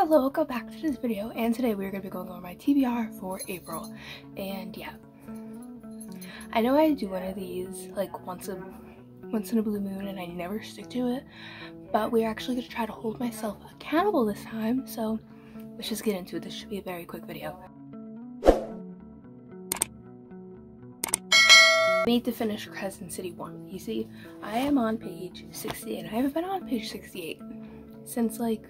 Hello, welcome back to this video, and today we're going to be going over my TBR for April. And yeah, I know I do one of these like once in a blue moon and I never stick to it, but we're actually going to try to hold myself accountable this time, so let's just get into it. This should be a very quick video. I need to finish Crescent City 1. You see, I am on page 60 and I haven't been on page 68 since like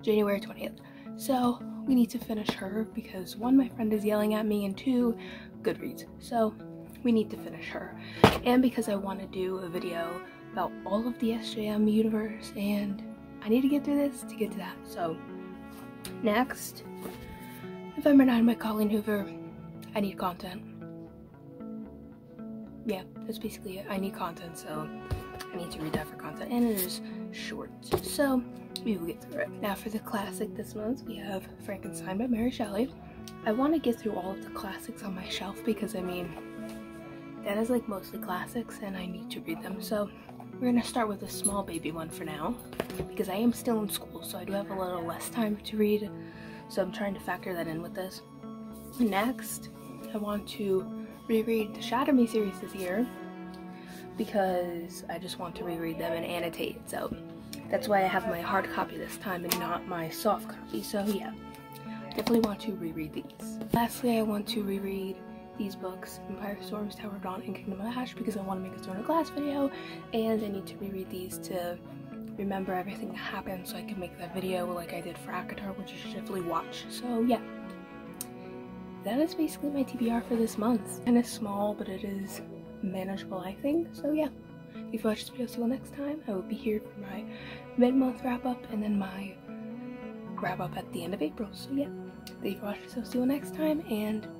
January 20th. So we need to finish her because one, my friend is yelling at me, and two, Goodreads. So we need to finish her. And because I want to do a video about all of the SJM universe and I need to get through this to get to that. So next, November 9 by Colleen Hoover. I need content. Yeah, that's basically it. I need content, so I need to read that for content, and it is short, so we will get through it. Now for the classic this month, we have Frankenstein by Mary Shelley. I want to get through all of the classics on my shelf because, I mean, that is like mostly classics and I need to read them. So we're going to start with a small baby one for now because I am still in school, so I do have a little less time to read, so I'm trying to factor that in with this. Next, I want to reread the Shatter Me series this year because I just want to reread them and annotate, so that's why I have my hard copy this time and not my soft copy. So yeah, definitely want to reread these. Lastly, I want to reread these books, Empire of Storms, Tower of Dawn, and Kingdom of Ash, because I want to make a Throne of Glass video and I need to reread these to remember everything that happened so I can make that video like I did for ACOTAR, which you should definitely watch. So yeah, that is basically my TBR for this month. Kind of small, but it is manageable, I think. So yeah, if you watch this video, see you next time. I will be here for my mid-month wrap-up and then my wrap-up at the end of April. So yeah, thank you for watching this video, see you next time, and